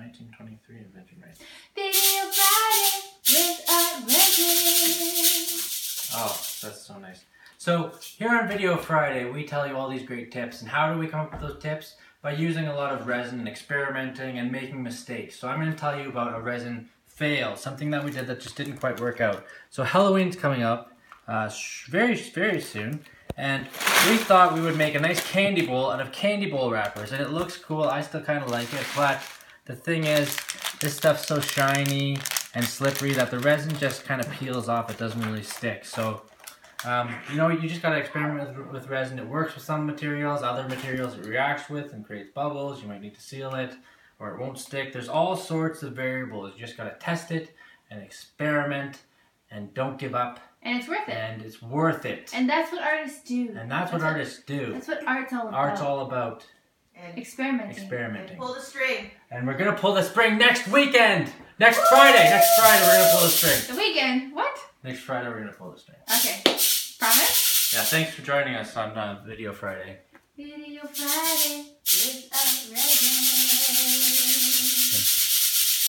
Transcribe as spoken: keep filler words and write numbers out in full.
nineteen twenty-three invention, right? Thinking about it with a legend. Oh, that's so nice. So here on Video Friday, we tell you all these great tips. And how do we come up with those tips? By using a lot of resin and experimenting and making mistakes. So I'm going to tell you about a resin fail, something that we did that just didn't quite work out. So Halloween's coming up uh, very, very soon. And we thought we would make a nice candy bowl out of candy bowl wrappers. And it looks cool. I still kind of like it. But the thing is, this stuff's so shiny and slippery that the resin just kind of peels off. It doesn't really stick. So, um, you know, you just got to experiment with, with resin. It works with some materials. Other materials it reacts with and creates bubbles. You might need to seal it or it won't stick. There's all sorts of variables. You just got to test it and experiment and don't give up. And it's worth it. And it's worth it. And that's what artists do. And that's, that's what, what artists do. That's what art's all about. Art's all about. And experimenting. Experimenting. And pull the string. And we're going to pull the string next weekend. Next Woo! Friday. Next Friday we're going to pull the string. The weekend? What? Next Friday we're going to pull the string. Okay. Promise? Yeah, thanks for joining us on uh, Video Friday. Video Friday.